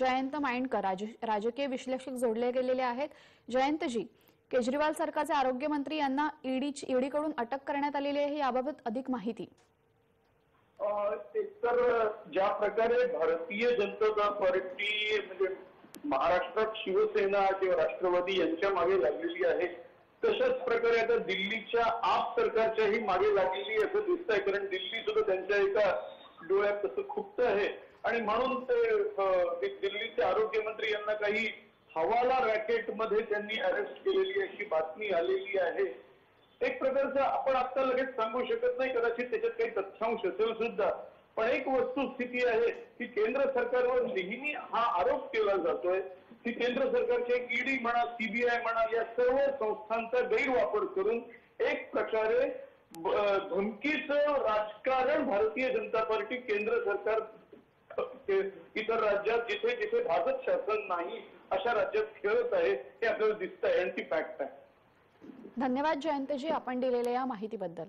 जयंत माईणकर राजकीय विश्लेषक जोडले गेलेले आहेत। जयंतजी, केजरीवाल सरकारचे आरोग्य मंत्री यांना ईडी कडून अटक करण्यात आलेली आहे, याबाबत अधिक माहिती। तर ज्या प्रकारे भारतीय जनता पार्टी म्हणजे महाराष्ट्रात शिवसेना किंवा राष्ट्रवादी यांच्या मागे लागलेली आहे, तशाच प्रकारे आता दिल्लीच्या आप सरकारच्याही मागे लागलेली असं दिसतंय, कारण दिल्ली सुद्धा त्यांच्या एका डोळ्यात तसं खुपत आहे आणि म्हणून ते दिल्लीचे आरोग्यमंत्री यांना काही हवाला रॅकेटमध्ये त्यांनी अरेस्ट केलेली अशी बातमी आलेली आहे। एक प्रकारचा आपण आता लगेच सांगू शकत नाही, कदाचित त्याच्यात काही तथ्यांश असेल सुद्धा, पण एक वस्तुस्थिती आहे की केंद्र सरकारवर नेहमी हा आरोप केला जातोय की केंद्र सरकारचे ईडी म्हणा, सीबीआय म्हणा, या सर्व संस्थांचा गैरवापर करून एक प्रकारे धमकीचं राजकारण भारतीय जनता पार्टी केंद्र सरकार इतर राज्यात जिथे जिथे भाजप शासन नाही अशा राज्यात खेळत आहे हे आपल्याला दिसतंय आणि ती फॅक्ट आहे। धन्यवाद जयंतजी आपण दिलेल्या या माहितीबद्दल।